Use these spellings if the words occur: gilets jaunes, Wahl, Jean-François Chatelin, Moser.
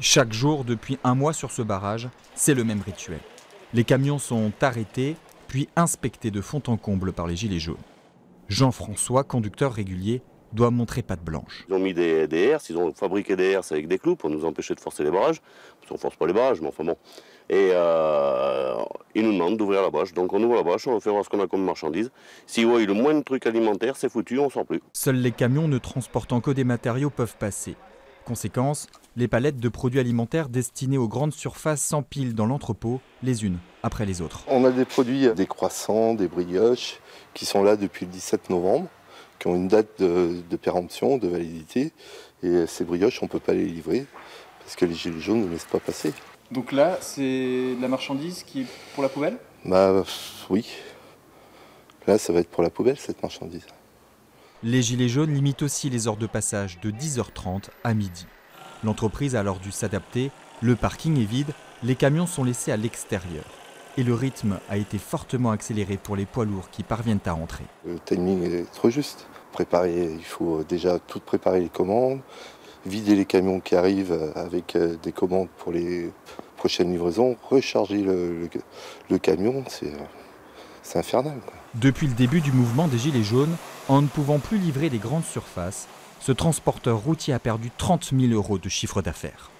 Chaque jour, depuis un mois sur ce barrage, c'est le même rituel. Les camions sont arrêtés, puis inspectés de fond en comble par les gilets jaunes. Jean-François, conducteur régulier, doit montrer patte blanche. Ils ont mis des herses, ils ont fabriqué des herses avec des clous pour nous empêcher de forcer les barrages. Parce qu'on ne force pas les barrages, mais enfin bon. Et ils nous demandent d'ouvrir la bâche. Donc on ouvre la bâche, on fait voir ce qu'on a comme marchandises. S'ils voient le moins de trucs alimentaires, c'est foutu, on ne sort plus. Seuls les camions ne transportant que des matériaux peuvent passer. Conséquence, les palettes de produits alimentaires destinées aux grandes surfaces s'empilent dans l'entrepôt, les unes après les autres. On a des produits, des croissants, des brioches, qui sont là depuis le 17 novembre. Qui ont une date de péremption, de validité, et ces brioches, on ne peut pas les livrer, parce que les gilets jaunes ne laissent pas passer. Donc là, c'est la marchandise qui est pour la poubelle? Bah oui, là ça va être pour la poubelle cette marchandise. Les gilets jaunes limitent aussi les heures de passage de 10h30 à midi. L'entreprise a alors dû s'adapter, le parking est vide, les camions sont laissés à l'extérieur. Et le rythme a été fortement accéléré pour les poids lourds qui parviennent à rentrer. Le timing est trop juste. Préparer, il faut déjà tout préparer les commandes, vider les camions qui arrivent avec des commandes pour les prochaines livraisons, recharger le camion, c'est infernal, quoi. Depuis le début du mouvement des Gilets jaunes, en ne pouvant plus livrer les grandes surfaces, ce transporteur routier a perdu 30 000 euros de chiffre d'affaires.